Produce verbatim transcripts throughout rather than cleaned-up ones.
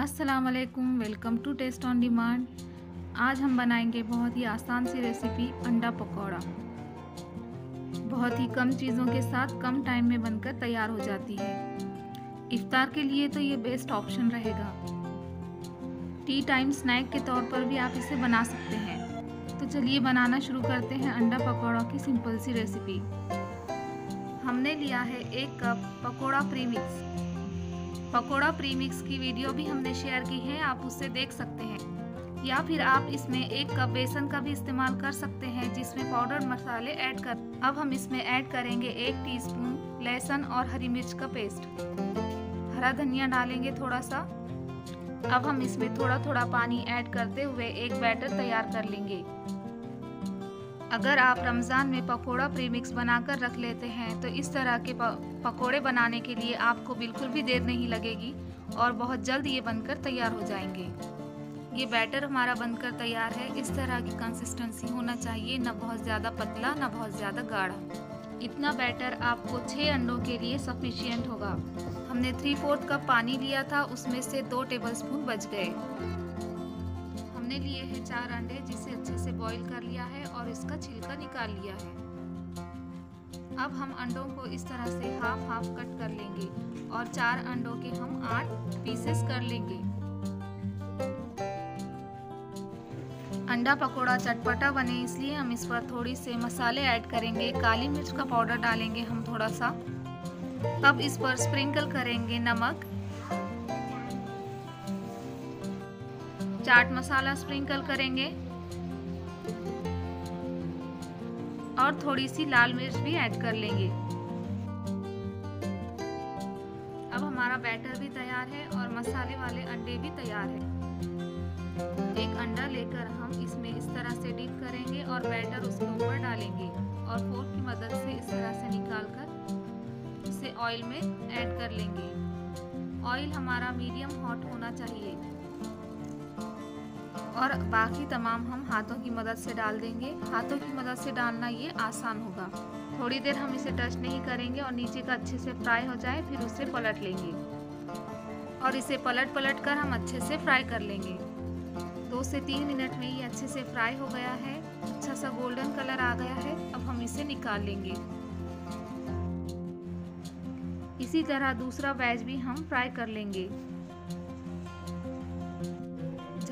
अस्सलाम वालेकुम, welcome to test on demand. आज हम बनाएंगे बहुत ही आसान सी रेसिपी अंडा पकोड़ा। बहुत ही कम चीज़ों के साथ कम टाइम में बनकर तैयार हो जाती है। इफ्तार के लिए तो ये बेस्ट ऑप्शन रहेगा। टी टाइम स्नैक के तौर पर भी आप इसे बना सकते हैं। तो चलिए बनाना शुरू करते हैं अंडा पकोड़ा की सिंपल सी रेसिपी। हमने लिया है एक cup pakora premix. Pakora premix की वीडियो भी हमने शेयर की है, आप उससे देख सकते हैं। या फिर आप इसमें एक कप बेसन का भी इस्तेमाल कर सकते हैं, जिसमें पाउडर मसाले ऐड कर। अब हम इसमें ऐड करेंगे एक टीस्पून लहसुन और हरी मिर्च का पेस्ट। हरा धनिया डालेंगे थोड़ा सा। अब हम इसमें थोड़ा थोड़ा पानी ऐड करते हुए एक बैटर तैयार कर लेंगे। अगर आप रमज़ान में पकोड़ा प्रीमिक्स बनाकर रख लेते हैं तो इस तरह के पकोड़े बनाने के लिए आपको बिल्कुल भी देर नहीं लगेगी और बहुत जल्द ये बनकर तैयार हो जाएंगे। ये बैटर हमारा बनकर तैयार है। इस तरह की कंसिस्टेंसी होना चाहिए, ना बहुत ज़्यादा पतला ना बहुत ज़्यादा गाढ़ा। इतना बैटर आपको छः अंडों के लिए सफिशिएंट होगा। हमने थ्री फोर्थ कप पानी लिया था, उसमें से दो टेबलस्पून बच गए। हमने लिए हैं चार अंडे, जिसे अच्छे से बॉईल कर लिया है और इसका छिलका निकाल लिया है। अब हम अंडों को इस तरह से हाफ हाफ कट कर लेंगे और चार अंडों के हम आठ पीसेस कर लेंगे। अंडा पकोड़ा चटपटा बने इसलिए हम इस पर थोड़ी से मसाले ऐड करेंगे। काली मिर्च का पाउडर डालेंगे हम थोड़ा सा। अब इस पर स्प्रिंकल करेंगे नमक, चाट मसाला स्प्रिंकल करेंगे और थोड़ी सी लाल मिर्च भी ऐड कर लेंगे। अब हमारा बैटर भी तैयार है और मसाले वाले अंडे भी तैयार है। एक अंडा लेकर हम इसमें इस तरह से डिप करेंगे और बैटर उसके ऊपर डालेंगे और फोर्क की मदद से इस तरह से निकालकर इसे ऑयल में ऐड कर लेंगे। ऑयल हमारा मीडियम हॉट होना चाहिए और बाकी तमाम हम हाथों की मदद से डाल देंगे। हाथों की मदद से डालना ये आसान होगा। थोड़ी देर हम इसे टच नहीं करेंगे और नीचे का अच्छे से फ्राई हो जाए, फिर उसे पलट लेंगे और इसे पलट पलट कर हम अच्छे से फ्राई कर लेंगे। दो से तीन मिनट में ये अच्छे से फ्राई हो गया है। अच्छा सा गोल्डन कलर आ गया है। अब हम इसे निकाल लेंगे। इसी तरह दूसरा बैच भी हम फ्राई कर लेंगे।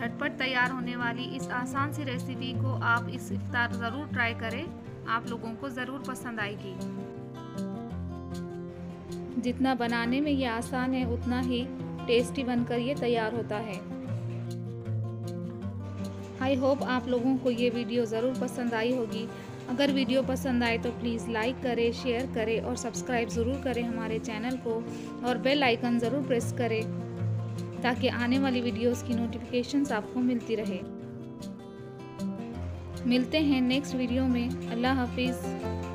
झटपट तैयार होने वाली इस आसान सी रेसिपी को आप इस इफ्तार ज़रूर ट्राई करें। आप लोगों को ज़रूर पसंद आएगी। जितना बनाने में ये आसान है, उतना ही टेस्टी बनकर ये तैयार होता है। आई होप आप लोगों को ये वीडियो ज़रूर पसंद आई होगी। अगर वीडियो पसंद आए तो प्लीज़ लाइक करें, शेयर करें और सब्सक्राइब ज़रूर करें हमारे चैनल को और बेल आइकन ज़रूर प्रेस करें ताकि आने वाली वीडियोस की नोटिफिकेशंस आपको मिलती रहे। मिलते हैं नेक्स्ट वीडियो में। अल्लाह हाफिज़।